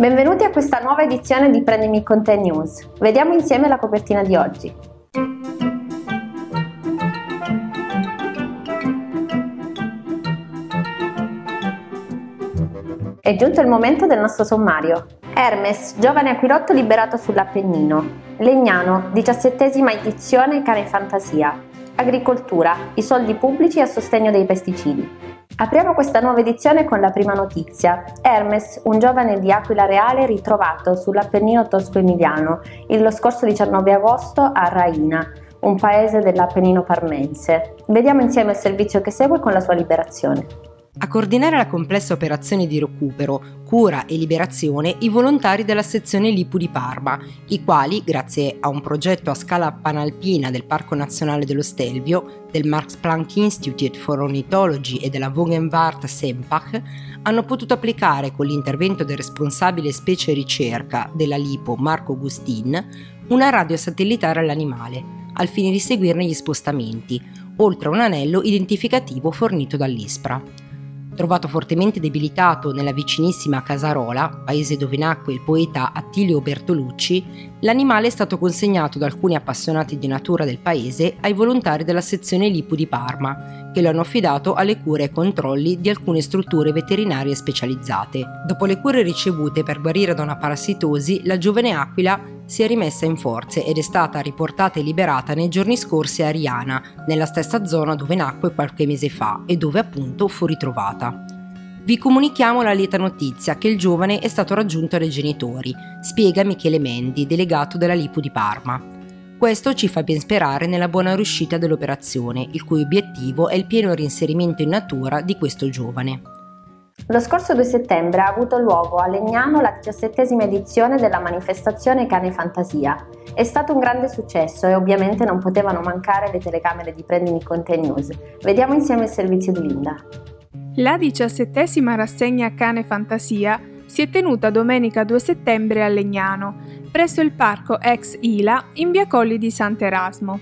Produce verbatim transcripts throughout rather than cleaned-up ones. Benvenuti a questa nuova edizione di Prendimi con te News. Vediamo insieme la copertina di oggi. È giunto il momento del nostro sommario. Hermes, giovane aquilotto liberato sull'Appennino. Legnano, diciassettesima edizione Cane Fantasia. Agricoltura, i soldi pubblici a sostegno dei pesticidi. Apriamo questa nuova edizione con la prima notizia. Hermes, un giovane di Aquila Reale ritrovato sull'Appennino tosco-emiliano lo scorso diciannove agosto a Raina, un paese dell'Appennino parmense. Vediamo insieme il servizio che segue con la sua liberazione. A coordinare la complessa operazione di recupero, cura e liberazione i volontari della sezione Lipu di Parma, i quali, grazie a un progetto a scala panalpina del Parco Nazionale dello Stelvio, del Marx-Planck Institute for Ornithology e della Wogenwart Sempach, hanno potuto applicare con l'intervento del responsabile specie ricerca della Lipu Marco Gustin una radio satellitare all'animale, al fine di seguirne gli spostamenti, oltre a un anello identificativo fornito dall'ISPRA. Trovato fortemente debilitato nella vicinissima Casarola, paese dove nacque il poeta Attilio Bertolucci, l'animale è stato consegnato da alcuni appassionati di natura del paese ai volontari della sezione Lipu di Parma, che lo hanno affidato alle cure e controlli di alcune strutture veterinarie specializzate. Dopo le cure ricevute per guarire da una parassitosi, la giovane aquila si è rimessa in forze ed è stata riportata e liberata nei giorni scorsi a Ariana, nella stessa zona dove nacque qualche mese fa e dove appunto fu ritrovata. Vi comunichiamo la lieta notizia che il giovane è stato raggiunto dai genitori, spiega Michele Mendi, delegato della Lipu di Parma. Questo ci fa ben sperare nella buona riuscita dell'operazione, il cui obiettivo è il pieno reinserimento in natura di questo giovane. Lo scorso due settembre ha avuto luogo a Legnano la diciassettesima edizione della manifestazione Cane Fantasia. È stato un grande successo e ovviamente non potevano mancare le telecamere di Prendimi Conte News. Vediamo insieme il servizio di Linda. La diciassettesima rassegna Cane Fantasia si è tenuta domenica due settembre a Legnano, presso il parco Ex Ila in via Colli di Sant'Erasmo.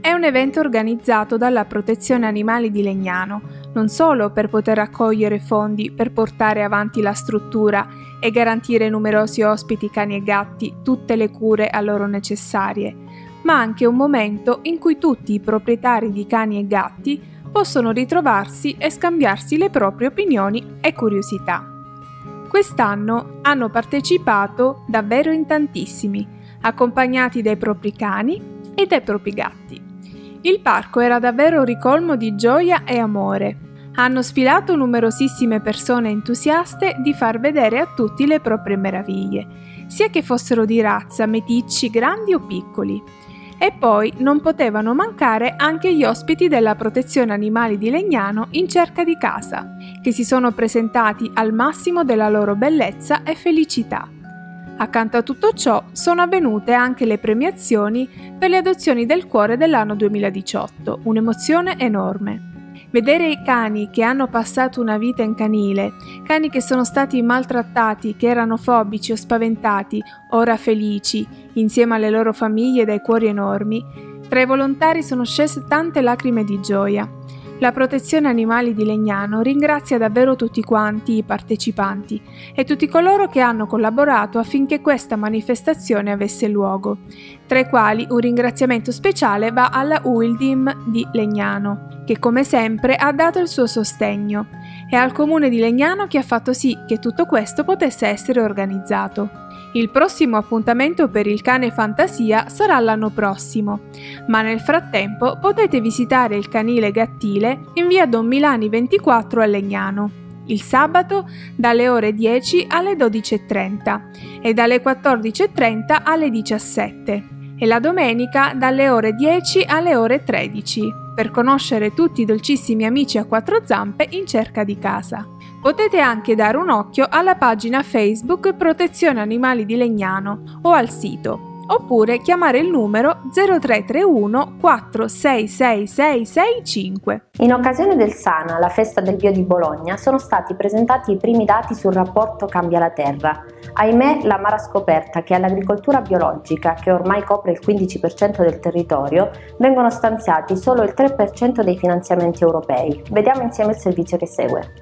È un evento organizzato dalla Protezione Animali di Legnano, non solo per poter raccogliere fondi per portare avanti la struttura e garantire ai numerosi ospiti cani e gatti tutte le cure a loro necessarie, ma anche un momento in cui tutti i proprietari di cani e gatti possono ritrovarsi e scambiarsi le proprie opinioni e curiosità. Quest'anno hanno partecipato davvero in tantissimi, accompagnati dai propri cani e dai propri gatti. Il parco era davvero ricolmo di gioia e amore. Hanno sfilato numerosissime persone entusiaste di far vedere a tutti le proprie meraviglie, sia che fossero di razza, meticci, grandi o piccoli. E poi non potevano mancare anche gli ospiti della Protezione Animali di Legnano in cerca di casa, che si sono presentati al massimo della loro bellezza e felicità. Accanto a tutto ciò sono avvenute anche le premiazioni per le adozioni del cuore dell'anno duemiladiciotto, un'emozione enorme. Vedere i cani che hanno passato una vita in canile, cani che sono stati maltrattati, che erano fobici o spaventati, ora felici, insieme alle loro famiglie dai cuori enormi, tra i volontari sono scese tante lacrime di gioia. La Protezione Animali di Legnano ringrazia davvero tutti quanti i partecipanti e tutti coloro che hanno collaborato affinché questa manifestazione avesse luogo, tra i quali un ringraziamento speciale va alla Uildim di Legnano, che come sempre ha dato il suo sostegno, e al Comune di Legnano che ha fatto sì che tutto questo potesse essere organizzato. Il prossimo appuntamento per il Cane Fantasia sarà l'anno prossimo, ma nel frattempo potete visitare il canile Gattile in via Don Milani ventiquattro a Legnano, il sabato dalle ore dieci alle dodici e trenta e dalle quattordici e trenta alle diciassette e la domenica dalle ore dieci alle ore tredici, per conoscere tutti i dolcissimi amici a quattro zampe in cerca di casa. Potete anche dare un occhio alla pagina Facebook Protezione Animali di Legnano o al sito, oppure chiamare il numero zero tre tre uno quattro sei sei sei sei cinque. In occasione del SANA, la festa del bio di Bologna, sono stati presentati i primi dati sul rapporto Cambia la Terra. Ahimè, l'amara scoperta che all'agricoltura biologica, che ormai copre il quindici per cento del territorio, vengono stanziati solo il tre per cento dei finanziamenti europei. Vediamo insieme il servizio che segue.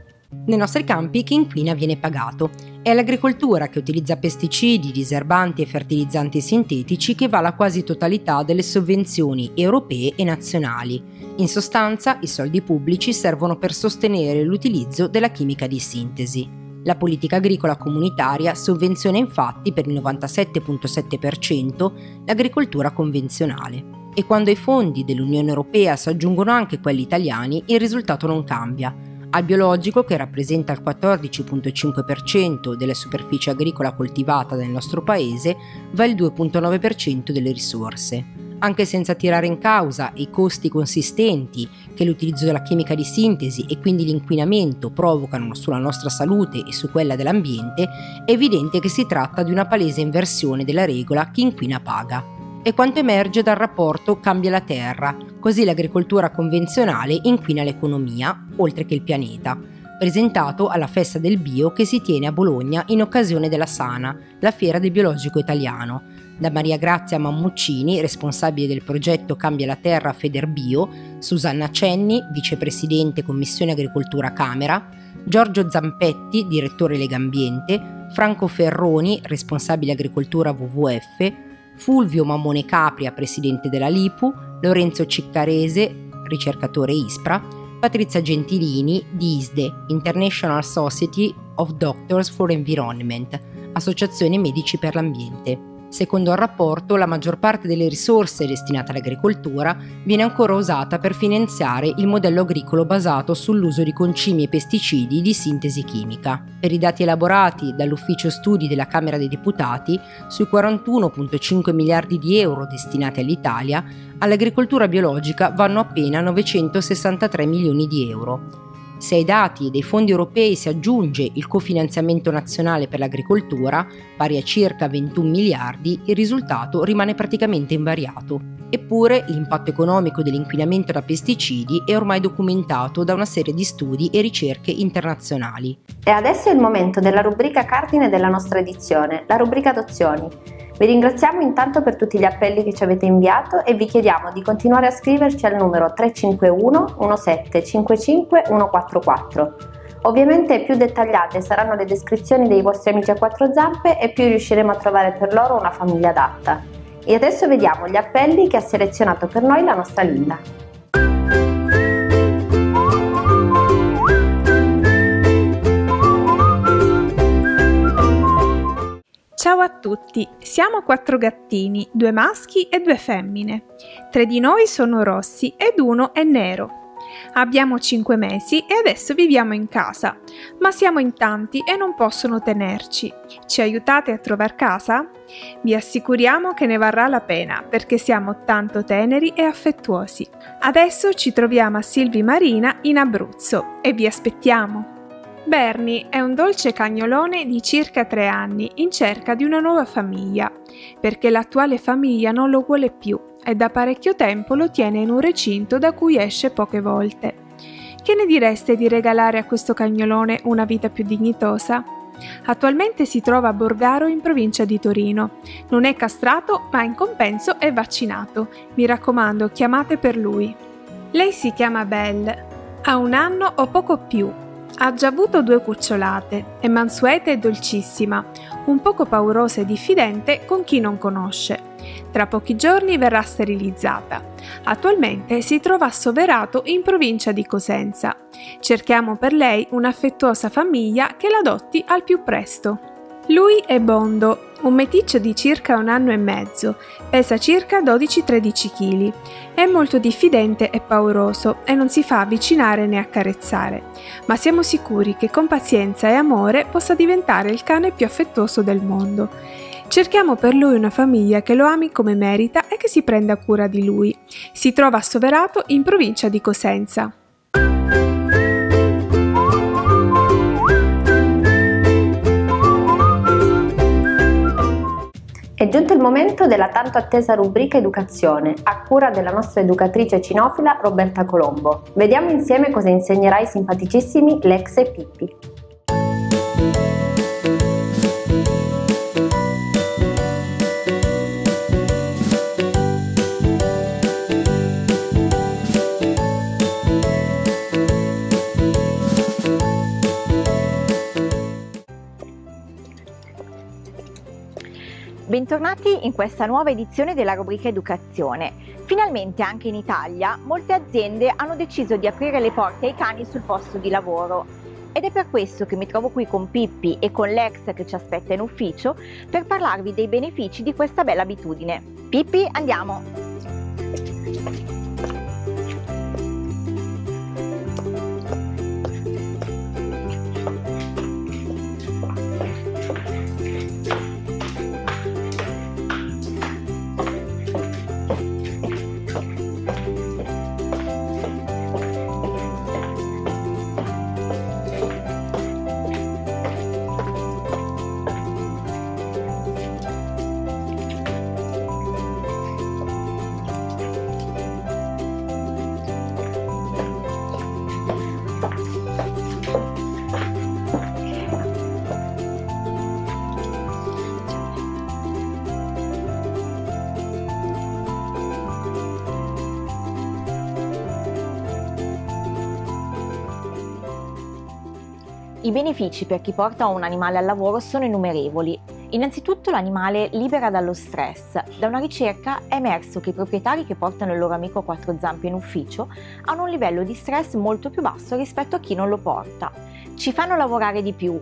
Nei nostri campi chi inquina viene pagato. È l'agricoltura che utilizza pesticidi, diserbanti e fertilizzanti sintetici che va la quasi totalità delle sovvenzioni europee e nazionali. In sostanza, i soldi pubblici servono per sostenere l'utilizzo della chimica di sintesi. La politica agricola comunitaria sovvenziona infatti per il novantasette virgola sette per cento l'agricoltura convenzionale. E quando ai fondi dell'Unione Europea si aggiungono anche quelli italiani, il risultato non cambia. Al biologico, che rappresenta il quattordici virgola cinque per cento della superficie agricola coltivata nel nostro paese, va il due virgola nove per cento delle risorse. Anche senza tirare in causa i costi consistenti che l'utilizzo della chimica di sintesi e quindi l'inquinamento provocano sulla nostra salute e su quella dell'ambiente, è evidente che si tratta di una palese inversione della regola chi inquina paga. È quanto emerge dal rapporto Cambia la Terra, così l'agricoltura convenzionale inquina l'economia, oltre che il pianeta, presentato alla Festa del Bio che si tiene a Bologna in occasione della SANA, la Fiera del Biologico Italiano. Da Maria Grazia Mammuccini, responsabile del progetto Cambia la Terra FederBio, Susanna Cenni, vicepresidente Commissione Agricoltura Camera, Giorgio Zampetti, direttore Legambiente, Franco Ferroni, responsabile agricoltura W W F, Fulvio Mammone Capria, presidente della Lipu, Lorenzo Ciccarese, ricercatore ISPRA, Patrizia Gentilini di ISDE, International Society of Doctors for Environment, Associazione Medici per l'Ambiente. Secondo il rapporto, la maggior parte delle risorse destinate all'agricoltura viene ancora usata per finanziare il modello agricolo basato sull'uso di concimi e pesticidi di sintesi chimica. Per i dati elaborati dall'Ufficio Studi della Camera dei Deputati, sui quarantuno virgola cinque miliardi di euro destinati all'Italia, all'agricoltura biologica vanno appena novecentosessantatré milioni di euro. Se ai dati dei fondi europei si aggiunge il cofinanziamento nazionale per l'agricoltura, pari a circa ventuno miliardi, il risultato rimane praticamente invariato. Eppure l'impatto economico dell'inquinamento da pesticidi è ormai documentato da una serie di studi e ricerche internazionali. E adesso è il momento della rubrica cardine della nostra edizione, la rubrica adozioni. Vi ringraziamo intanto per tutti gli appelli che ci avete inviato e vi chiediamo di continuare a scriverci al numero tre cinque uno uno sette cinque cinque uno quattro quattro. Ovviamente più dettagliate saranno le descrizioni dei vostri amici a quattro zampe e più riusciremo a trovare per loro una famiglia adatta. E adesso vediamo gli appelli che ha selezionato per noi la nostra Linda. Ciao a tutti, siamo quattro gattini, due maschi e due femmine. Tre di noi sono rossi ed uno è nero. Abbiamo cinque mesi e adesso viviamo in casa, ma siamo in tanti e non possono tenerci. Ci aiutate a trovare casa? Vi assicuriamo che ne varrà la pena perché siamo tanto teneri e affettuosi. Adesso ci troviamo a Silvi Marina in Abruzzo e vi aspettiamo! Bernie è un dolce cagnolone di circa tre anni in cerca di una nuova famiglia, perché l'attuale famiglia non lo vuole più e da parecchio tempo lo tiene in un recinto da cui esce poche volte. Che ne direste di regalare a questo cagnolone una vita più dignitosa? Attualmente si trova a Borgaro in provincia di Torino. Non è castrato, ma in compenso è vaccinato. Mi raccomando, chiamate per lui. Lei si chiama Belle, ha un anno o poco più. Ha già avuto due cucciolate, è mansueta e dolcissima, un poco paurosa e diffidente con chi non conosce. Tra pochi giorni verrà sterilizzata. Attualmente si trova a Soverato in provincia di Cosenza. Cerchiamo per lei un'affettuosa famiglia che l'adotti al più presto. Lui è Bondo, un meticcio di circa un anno e mezzo, pesa circa dodici tredici chili, è molto diffidente e pauroso e non si fa avvicinare né accarezzare, ma siamo sicuri che con pazienza e amore possa diventare il cane più affettuoso del mondo. Cerchiamo per lui una famiglia che lo ami come merita e che si prenda cura di lui. Si trova a Soverato in provincia di Cosenza. È giunto il momento della tanto attesa rubrica Educazione, a cura della nostra educatrice cinofila Roberta Colombo. Vediamo insieme cosa insegnerà ai simpaticissimi Lex e Pippi. Bentornati in questa nuova edizione della rubrica Educazione. Finalmente anche in Italia molte aziende hanno deciso di aprire le porte ai cani sul posto di lavoro ed è per questo che mi trovo qui con Pippi e con Lex che ci aspetta in ufficio per parlarvi dei benefici di questa bella abitudine. Pippi, andiamo! I benefici per chi porta un animale al lavoro sono innumerevoli. Innanzitutto l'animale libera dallo stress. Da una ricerca è emerso che i proprietari che portano il loro amico a quattro zampe in ufficio hanno un livello di stress molto più basso rispetto a chi non lo porta. Ci fanno lavorare di più.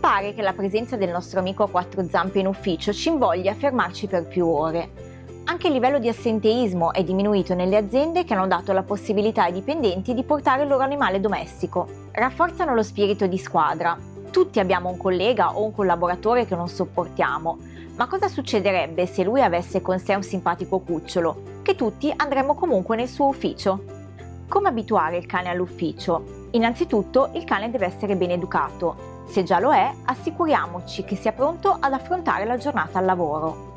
Pare che la presenza del nostro amico a quattro zampe in ufficio ci invoglia a fermarci per più ore. Anche il livello di assenteismo è diminuito nelle aziende che hanno dato la possibilità ai dipendenti di portare il loro animale domestico. Rafforzano lo spirito di squadra. Tutti abbiamo un collega o un collaboratore che non sopportiamo, ma cosa succederebbe se lui avesse con sé un simpatico cucciolo? Che tutti andremmo comunque nel suo ufficio. Come abituare il cane all'ufficio? Innanzitutto il cane deve essere ben educato. Se già lo è, assicuriamoci che sia pronto ad affrontare la giornata al lavoro.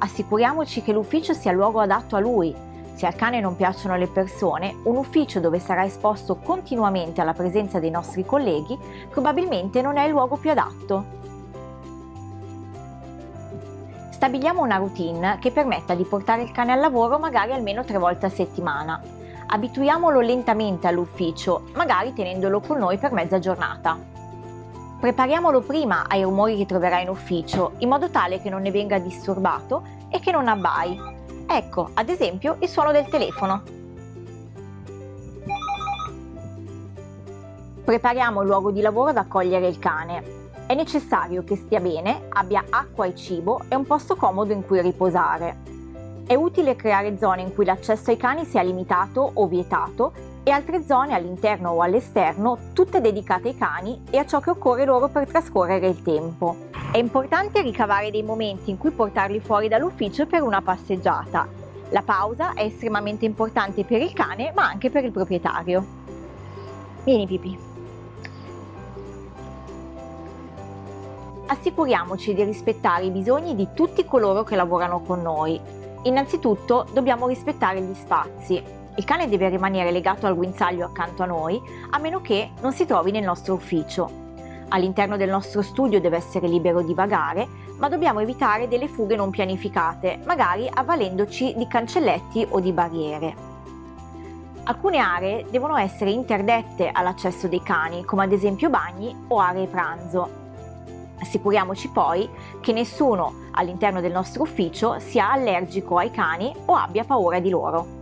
Assicuriamoci che l'ufficio sia il luogo adatto a lui. Se al cane non piacciono le persone, un ufficio dove sarà esposto continuamente alla presenza dei nostri colleghi probabilmente non è il luogo più adatto. Stabiliamo una routine che permetta di portare il cane al lavoro magari almeno tre volte a settimana. Abituiamolo lentamente all'ufficio, magari tenendolo con noi per mezza giornata. Prepariamolo prima ai rumori che troverà in ufficio, in modo tale che non ne venga disturbato e che non abbai. Ecco, ad esempio, il suono del telefono. Prepariamo il luogo di lavoro ad accogliere il cane. È necessario che stia bene, abbia acqua e cibo e un posto comodo in cui riposare. È utile creare zone in cui l'accesso ai cani sia limitato o vietato e altre zone all'interno o all'esterno, tutte dedicate ai cani e a ciò che occorre loro per trascorrere il tempo. È importante ricavare dei momenti in cui portarli fuori dall'ufficio per una passeggiata. La pausa è estremamente importante per il cane, ma anche per il proprietario. Vieni, Pipì. Assicuriamoci di rispettare i bisogni di tutti coloro che lavorano con noi. Innanzitutto dobbiamo rispettare gli spazi. Il cane deve rimanere legato al guinzaglio accanto a noi, a meno che non si trovi nel nostro ufficio. All'interno del nostro studio deve essere libero di vagare, ma dobbiamo evitare delle fughe non pianificate, magari avvalendoci di cancelletti o di barriere. Alcune aree devono essere interdette all'accesso dei cani, come ad esempio bagni o aree pranzo. Assicuriamoci poi che nessuno all'interno del nostro ufficio sia allergico ai cani o abbia paura di loro.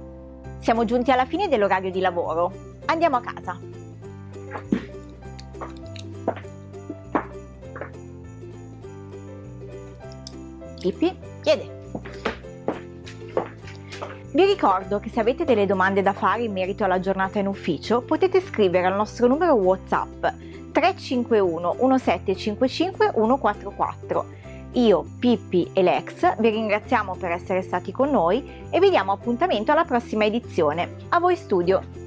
Siamo giunti alla fine dell'orario di lavoro. Andiamo a casa. Pippi, chiede. Vi ricordo che se avete delle domande da fare in merito alla giornata in ufficio potete scrivere al nostro numero WhatsApp tre cinque uno, uno sette cinque cinque, uno quattro quattro. Io, Pippi e Lex vi ringraziamo per essere stati con noi e vi diamo appuntamento alla prossima edizione. A voi studio!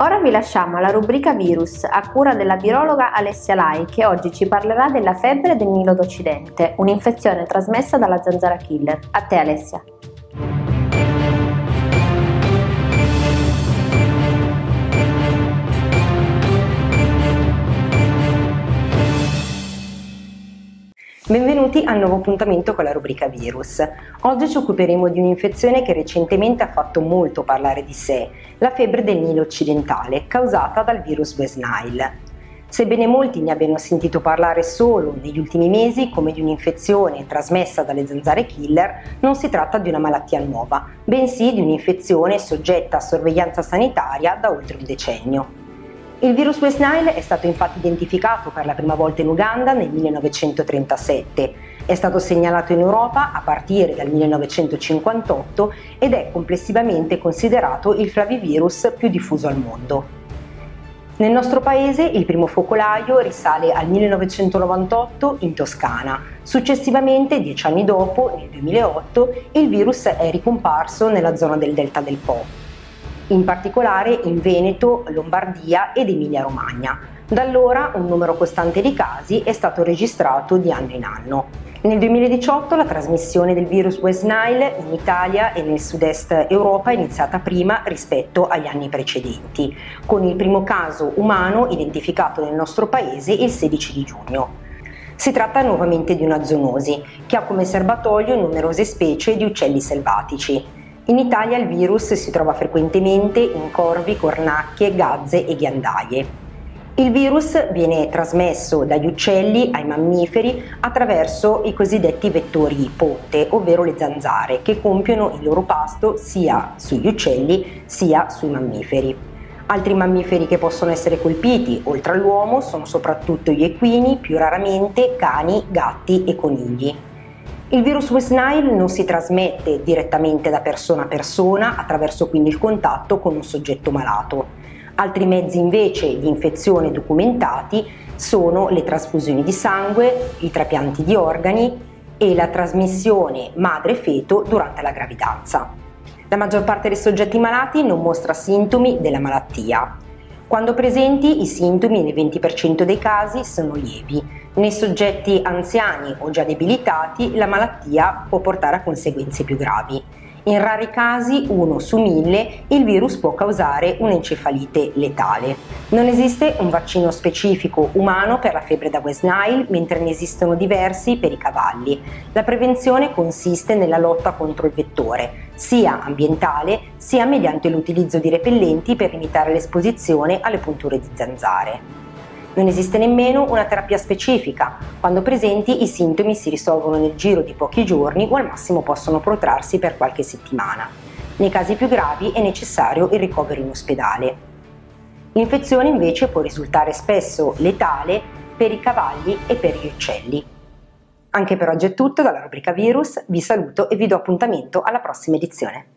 Ora vi lasciamo alla rubrica Virus, a cura della virologa Alessia Lai, che oggi ci parlerà della febbre del Nilo d'Occidente, un'infezione trasmessa dalla zanzara killer. A te, Alessia. Benvenuti al nuovo appuntamento con la rubrica Virus. Oggi ci occuperemo di un'infezione che recentemente ha fatto molto parlare di sé, la febbre del Nilo occidentale, causata dal virus West Nile. Sebbene molti ne abbiano sentito parlare solo negli ultimi mesi come di un'infezione trasmessa dalle zanzare killer, non si tratta di una malattia nuova, bensì di un'infezione soggetta a sorveglianza sanitaria da oltre un decennio. Il virus West Nile è stato infatti identificato per la prima volta in Uganda nel millenovecentotrentasette, è stato segnalato in Europa a partire dal millenovecentocinquantotto ed è complessivamente considerato il flavivirus più diffuso al mondo. Nel nostro paese il primo focolaio risale al millenovecentonovantotto in Toscana. Successivamente, dieci anni dopo, nel duemilaotto, il virus è ricomparso nella zona del delta del Po, in particolare in Veneto, Lombardia ed Emilia-Romagna. Da allora un numero costante di casi è stato registrato di anno in anno. Nel duemiladiciotto la trasmissione del virus West Nile in Italia e nel sud-est Europa è iniziata prima rispetto agli anni precedenti, con il primo caso umano identificato nel nostro paese il sedici di giugno. Si tratta nuovamente di una zoonosi, che ha come serbatoio numerose specie di uccelli selvatici. In Italia il virus si trova frequentemente in corvi, cornacchie, gazze e ghiandaie. Il virus viene trasmesso dagli uccelli ai mammiferi attraverso i cosiddetti vettori ponte, ovvero le zanzare, che compiono il loro pasto sia sugli uccelli sia sui mammiferi. Altri mammiferi che possono essere colpiti, oltre all'uomo, sono soprattutto gli equini, più raramente cani, gatti e conigli. Il virus West Nile non si trasmette direttamente da persona a persona, attraverso quindi il contatto con un soggetto malato. Altri mezzi invece di infezione documentati sono le trasfusioni di sangue, i trapianti di organi e la trasmissione madre-feto durante la gravidanza. La maggior parte dei soggetti malati non mostra sintomi della malattia. Quando presenti, i sintomi nel venti per cento dei casi sono lievi. Nei soggetti anziani o già debilitati la malattia può portare a conseguenze più gravi. In rari casi, uno su mille, il virus può causare un'encefalite letale. Non esiste un vaccino specifico umano per la febbre da West Nile, mentre ne esistono diversi per i cavalli. La prevenzione consiste nella lotta contro il vettore, sia ambientale sia mediante l'utilizzo di repellenti per limitare l'esposizione alle punture di zanzare. Non esiste nemmeno una terapia specifica. Quando presenti, i sintomi si risolvono nel giro di pochi giorni o al massimo possono protrarsi per qualche settimana. Nei casi più gravi è necessario il ricovero in ospedale. L'infezione invece può risultare spesso letale per i cavalli e per gli uccelli. Anche per oggi è tutto dalla rubrica Virus, vi saluto e vi do appuntamento alla prossima edizione.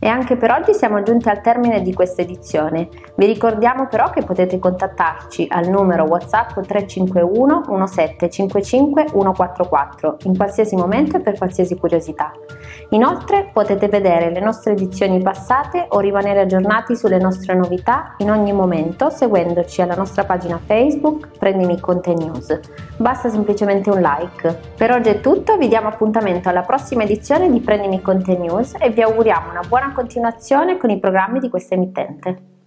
E anche per oggi siamo giunti al termine di questa edizione. Vi ricordiamo però che potete contattarci al numero WhatsApp tre cinque uno uno sette cinque cinque uno quattro quattro in qualsiasi momento e per qualsiasi curiosità. Inoltre potete vedere le nostre edizioni passate o rimanere aggiornati sulle nostre novità in ogni momento seguendoci alla nostra pagina Facebook Prendimi Conte News. Basta semplicemente un like. Per oggi è tutto, vi diamo appuntamento alla prossima edizione di Prendimi Conte News e vi auguriamo una buona continuazione con i programmi di questa emittente.